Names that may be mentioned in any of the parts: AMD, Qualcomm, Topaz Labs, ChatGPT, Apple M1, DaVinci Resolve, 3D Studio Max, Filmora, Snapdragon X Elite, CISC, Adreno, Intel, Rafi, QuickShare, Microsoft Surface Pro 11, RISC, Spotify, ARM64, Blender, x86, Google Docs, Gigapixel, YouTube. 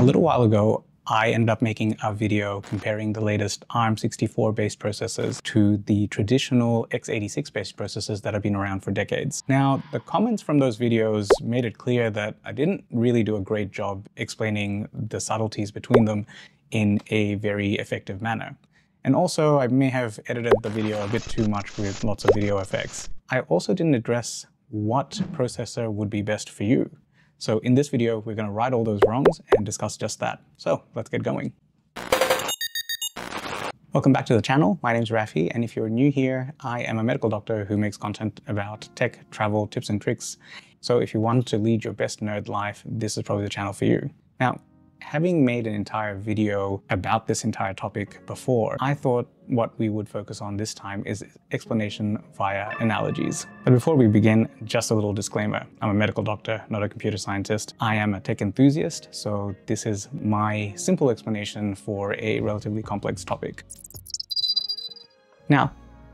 A little while ago, I ended up making a video comparing the latest ARM64 based processors to the traditional x86 based processors that have been around for decades. Now, the comments from those videos made it clear that I didn't really do a great job explaining the subtleties between them in a very effective manner. And also, I may have edited the video a bit too much with lots of video effects. I also didn't address what processor would be best for you. So in this video, we're going to right all those wrongs and discuss just that. So let's get going. Welcome back to the channel. My name's Rafi, and if you're new here, I am a medical doctor who makes content about tech, travel, tips and tricks. So if you want to lead your best nerd life, this is probably the channel for you. Now, having made an entire video about this entire topic before, I thought what we would focus on this time is explanation via analogies. But before we begin, just a little disclaimer. I'm a medical doctor, not a computer scientist. I am a tech enthusiast, so this is my simple explanation for a relatively complex topic. Now,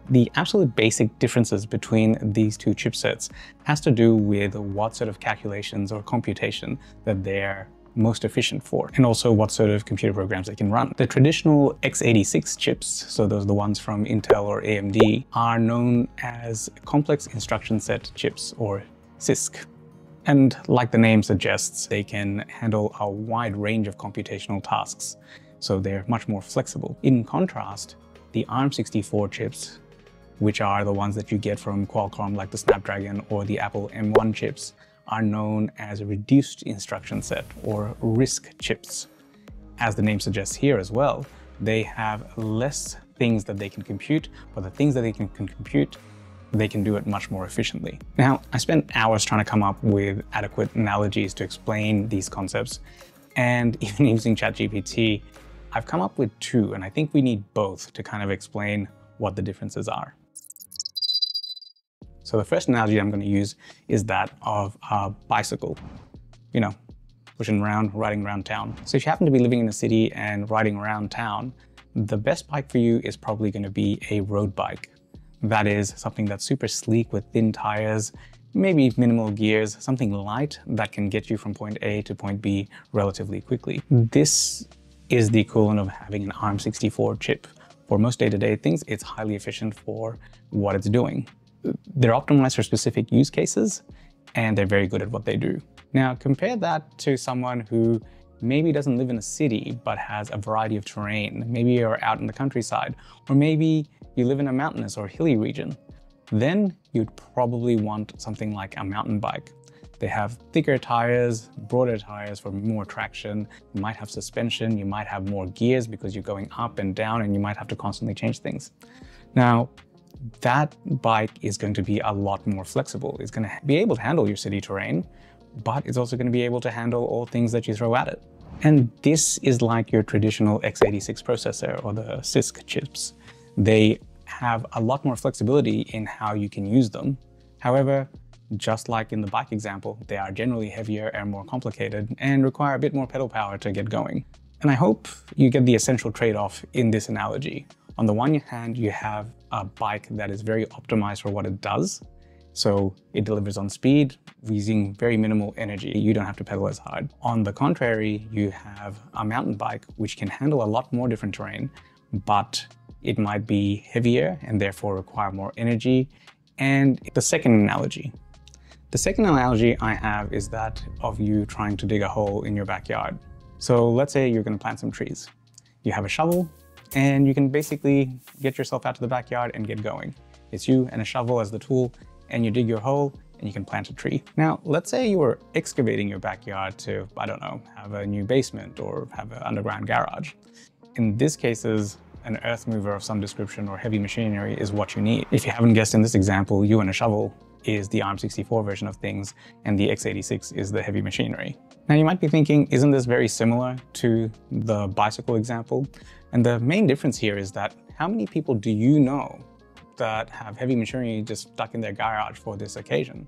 the absolute basic differences between these two chipsets has to do with what sort of calculations or computation that they're most efficient for, and also what sort of computer programs they can run. The traditional x86 chips, so those are the ones from Intel or AMD, are known as complex instruction set chips, or CISC. And like the name suggests, they can handle a wide range of computational tasks, so they're much more flexible. In contrast, the ARM64 chips, which are the ones that you get from Qualcomm, like the Snapdragon or the Apple M1 chips, are known as reduced instruction set, or RISC chips. As the name suggests here as well, they have less things that they can compute, but the things that they can compute, they can do it much more efficiently. Now, I spent hours trying to come up with adequate analogies to explain these concepts, and even using ChatGPT, I've come up with two, and I think we need both to kind of explain what the differences are. So the first analogy I'm going to use is that of a bicycle, you know, pushing around, riding around town. So if you happen to be living in a city and riding around town, the best bike for you is probably going to be a road bike. That is something that's super sleek with thin tires, maybe minimal gears, something light that can get you from point A to point B relatively quickly. This is the equivalent of having an ARM64 chip. For most day-to-day things, it's highly efficient for what it's doing. They're optimized for specific use cases, and they're very good at what they do. Now, compare that to someone who maybe doesn't live in a city, but has a variety of terrain. Maybe you're out in the countryside, or maybe you live in a mountainous or hilly region. Then you'd probably want something like a mountain bike. They have thicker tires, broader tires for more traction. You might have suspension, you might have more gears because you're going up and down, and you might have to constantly change things. Now, that bike is going to be a lot more flexible. It's going to be able to handle your city terrain, but it's also going to be able to handle all things that you throw at it. And this is like your traditional x86 processor, or the CISC chips. They have a lot more flexibility in how you can use them. However, just like in the bike example, they are generally heavier and more complicated and require a bit more pedal power to get going. And I hope you get the essential trade-off in this analogy. On the one hand, you have a bike that is very optimized for what it does. So it delivers on speed using very minimal energy. You don't have to pedal as hard. On the contrary, you have a mountain bike, which can handle a lot more different terrain, but it might be heavier and therefore require more energy. And the second analogy I have is that of you trying to dig a hole in your backyard. So let's say you're going to plant some trees. You have a shovel, and you can basically get yourself out to the backyard and get going. It's you and a shovel as the tool, and you dig your hole and you can plant a tree. Now, let's say you were excavating your backyard to, I don't know, have a new basement or have an underground garage. In these cases, an earth mover of some description or heavy machinery is what you need. If you haven't guessed, in this example, you and a shovel is the ARM64 version of things, and the x86 is the heavy machinery. Now, you might be thinking, isn't this very similar to the bicycle example? And the main difference here is that how many people do you know that have heavy machinery just stuck in their garage for this occasion?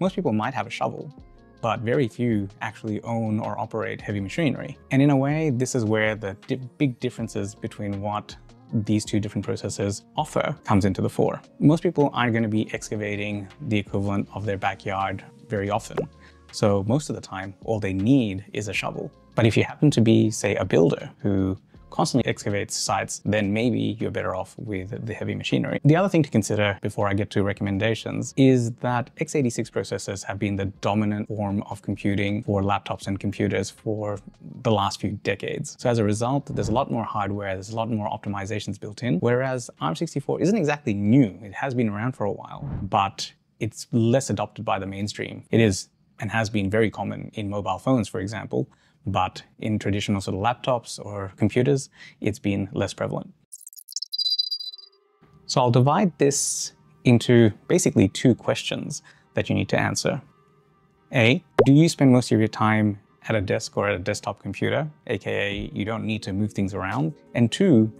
Most people might have a shovel, but very few actually own or operate heavy machinery. And in a way, this is where the big differences between what these two different processors offer comes into the fore. Most people aren't going to be excavating the equivalent of their backyard very often. So most of the time, all they need is a shovel. But if you happen to be, say, a builder who constantly excavates sites, then maybe you're better off with the heavy machinery. The other thing to consider before I get to recommendations is that x86 processors have been the dominant form of computing for laptops and computers for the last few decades. So as a result, there's a lot more hardware, there's a lot more optimizations built in, whereas ARM64 isn't exactly new. It has been around for a while, but it's less adopted by the mainstream. It is and has been very common in mobile phones, for example, but in traditional sort of laptops or computers, it's been less prevalent. So I'll divide this into basically two questions that you need to answer. A, do you spend most of your time at a desk or at a desktop computer, aka you don't need to move things around? And two,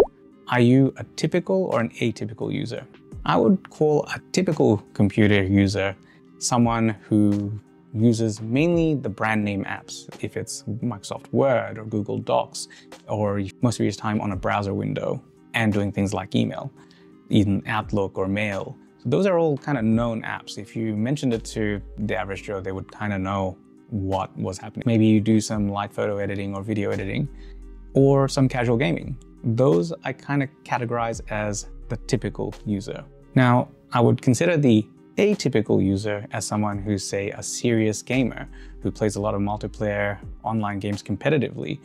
are you a typical or an atypical user? I would call a typical computer user someone who uses mainly the brand name apps, if it's Microsoft Word or Google Docs, or most of your time on a browser window and doing things like email, even Outlook or Mail. So those are all kind of known apps. If you mentioned it to the average Joe, they would kind of know what was happening. Maybe you do some light photo editing or video editing or some casual gaming. Those I kind of categorize as the typical user. Now, I would consider the atypical user as someone who's, say, a serious gamer who plays a lot of multiplayer online games competitively.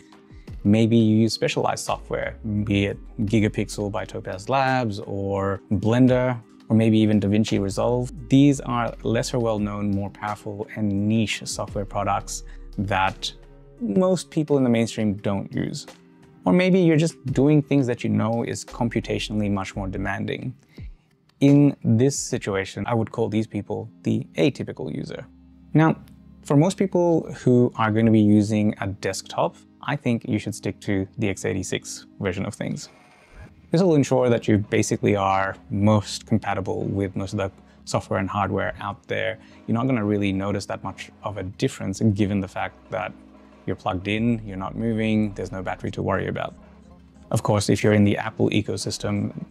Maybe you use specialized software, be it Gigapixel by Topaz Labs or Blender, or maybe even DaVinci Resolve. These are lesser well-known, more powerful and niche software products that most people in the mainstream don't use. Or maybe you're just doing things that you know is computationally much more demanding. In this situation, I would call these people the atypical user. Now, for most people who are going to be using a desktop, I think you should stick to the x86 version of things. This will ensure that you basically are most compatible with most of the software and hardware out there. You're not going to really notice that much of a difference given the fact that you're plugged in, you're not moving, there's no battery to worry about. Of course, if you're in the Apple ecosystem,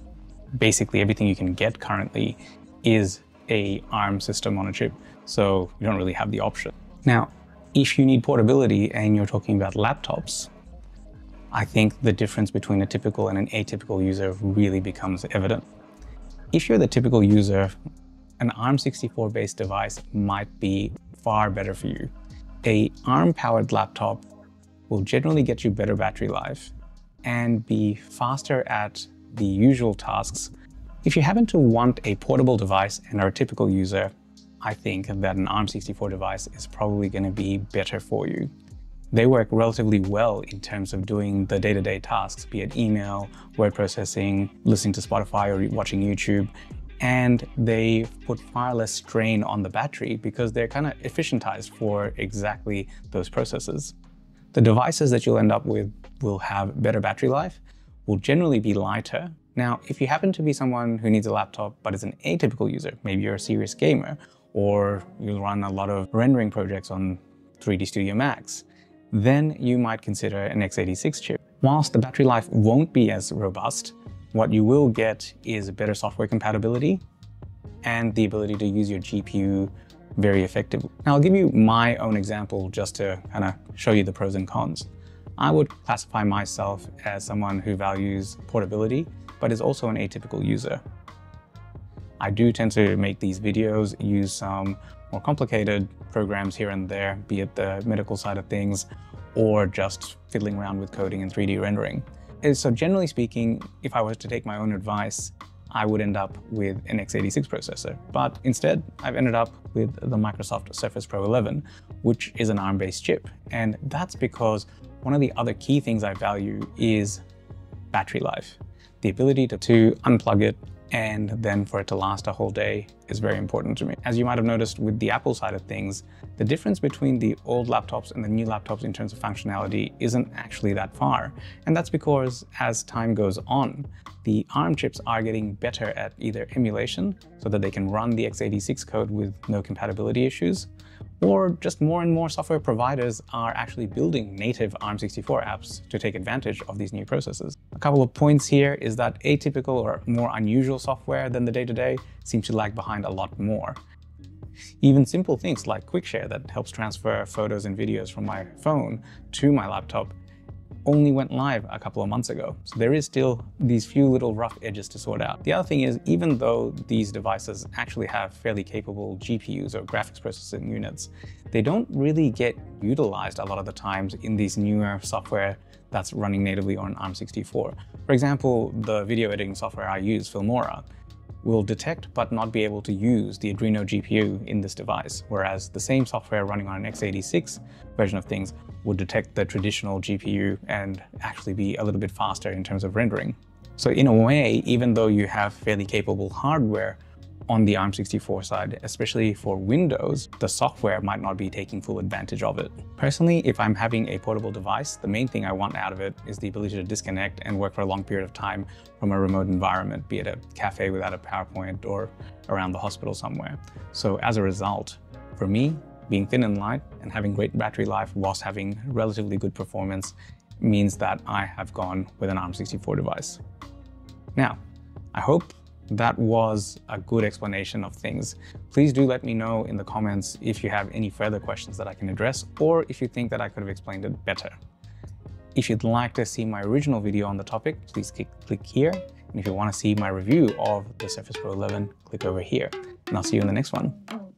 basically everything you can get currently is a ARM system on a chip, so you don't really have the option. Now, if you need portability and you're talking about laptops, I think the difference between a typical and an atypical user really becomes evident. If you're the typical user, an ARM64-based device might be far better for you. A ARM-powered laptop will generally get you better battery life and be faster at the usual tasks. If you happen to want a portable device and are a typical user, I think that an ARM64 device is probably going to be better for you. They work relatively well in terms of doing the day-to-day tasks, be it email, word processing, listening to Spotify or watching YouTube, and they put far less strain on the battery because they're kind of efficientized for exactly those processes. The devices that you'll end up with will have better battery life, will generally be lighter. Now, if you happen to be someone who needs a laptop but is an atypical user, maybe you're a serious gamer or you run a lot of rendering projects on 3D Studio Max, then you might consider an x86 chip. Whilst the battery life won't be as robust, what you will get is better software compatibility and the ability to use your GPU very effectively. Now, I'll give you my own example just to kind of show you the pros and cons. I would classify myself as someone who values portability, but is also an atypical user. I do tend to make these videos, use some more complicated programs here and there, be it the medical side of things, or just fiddling around with coding and 3D rendering. And so generally speaking, if I was to take my own advice, I would end up with an x86 processor, but instead I've ended up with the Microsoft Surface Pro 11, which is an ARM-based chip. And that's because one of the other key things I value is battery life. The ability to unplug it and then for it to last a whole day is very important to me. As you might have noticed with the Apple side of things, the difference between the old laptops and the new laptops in terms of functionality isn't actually that far. And that's because as time goes on, the ARM chips are getting better at either emulation so that they can run the x86 code with no compatibility issues, or just more and more software providers are actually building native ARM64 apps to take advantage of these new processes. A couple of points here is that atypical or more unusual software than the day-to-day seems to lag behind a lot more. Even simple things like QuickShare that helps transfer photos and videos from my phone to my laptop only went live a couple of months ago. So there is still these few little rough edges to sort out. The other thing is, even though these devices actually have fairly capable GPUs or graphics processing units, they don't really get utilized a lot of the times in these newer software that's running natively on ARM64. For example, the video editing software I use, Filmora, will detect but not be able to use the Adreno GPU in this device, whereas the same software running on an x86 version of things would detect the traditional GPU and actually be a little bit faster in terms of rendering. So in a way, even though you have fairly capable hardware on the ARM64 side, especially for Windows, the software might not be taking full advantage of it. Personally, if I'm having a portable device, the main thing I want out of it is the ability to disconnect and work for a long period of time from a remote environment, be it a cafe without a PowerPoint or around the hospital somewhere. So as a result, for me, being thin and light and having great battery life whilst having relatively good performance means that I have gone with an ARM64 device. Now, I hope that was a good explanation of things. Please do let me know in the comments if you have any further questions that I can address, or if you think that I could have explained it better. If you'd like to see my original video on the topic, please click here. And if you want to see my review of the Surface Pro 11, click over here. And I'll see you in the next one.